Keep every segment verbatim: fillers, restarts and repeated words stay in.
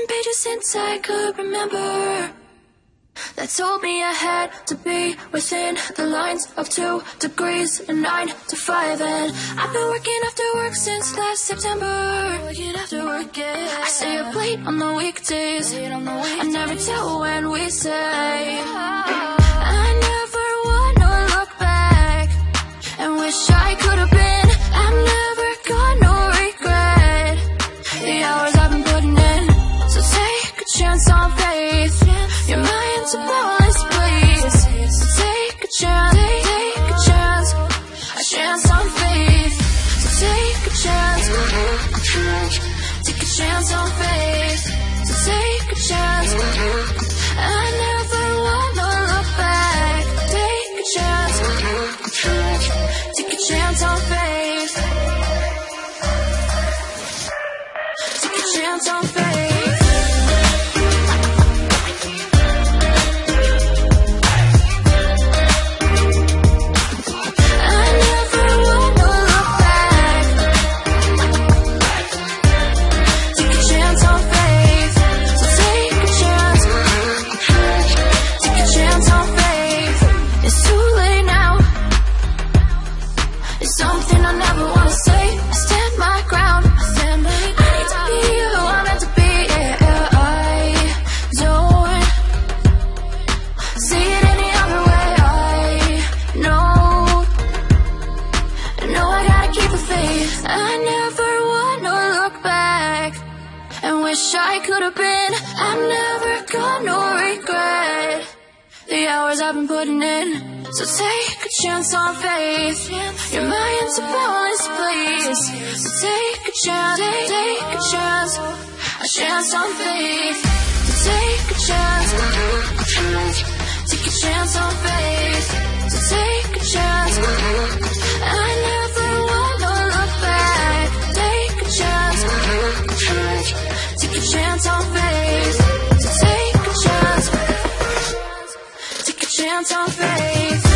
ten pages since I could remember, that told me I had to be within the lines of two degrees and nine to five. And I've been working after work since last September. Working after work, yeah. I stay up late on the weekdays. Late on the weekdays. I never tell when we say. I never wanna look back and wish I could have been. I'm never gonna regret the hours I've been putting in. So take a chance on faith. Your mind's a powerless place. So take a chance, take a chance, a chance on faith. So take a chance, take a chance on faith. So take a chance. I never wanna look back. Take a chance, take a chance on faith. Take a chance on faith. So take a chance on faith. Your mind's a powerless place. So take a chance, take a chance, a chance on faith. So take a chance, take a chance on faith. So take a chance. I never wanna look back. Take a chance, take a chance on faith. So take a chance, take a chance on faith.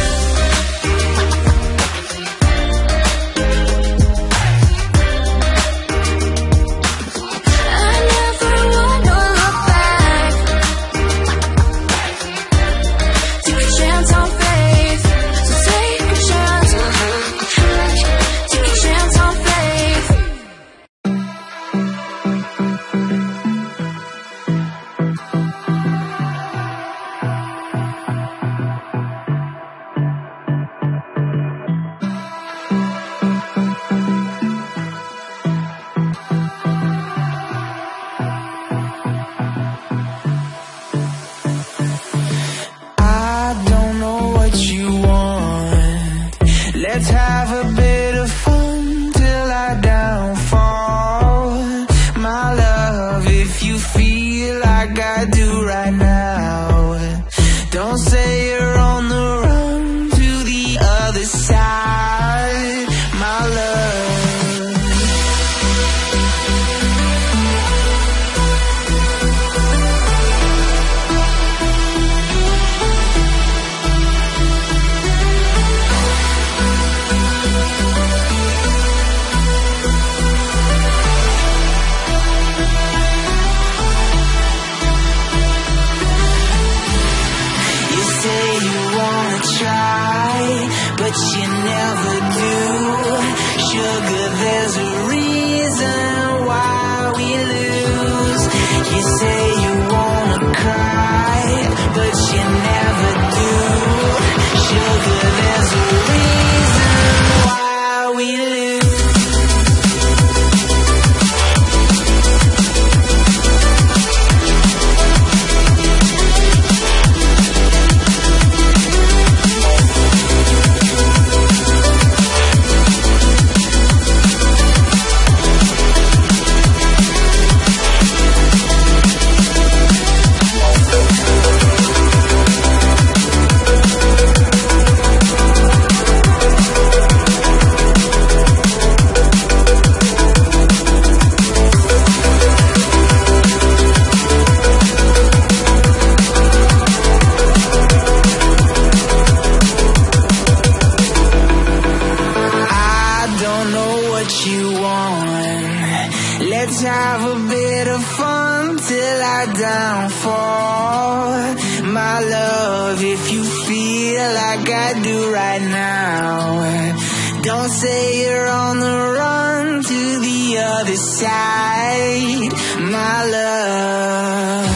love if you feel like I do right now. Don't say you're on the run to the other side, my love.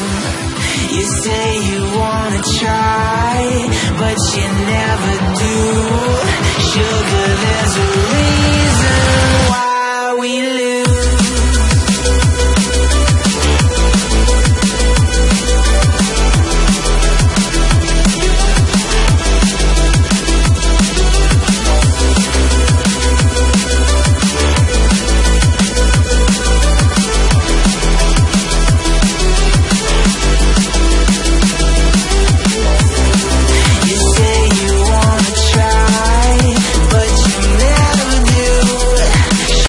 You say you wanna try, but you never do.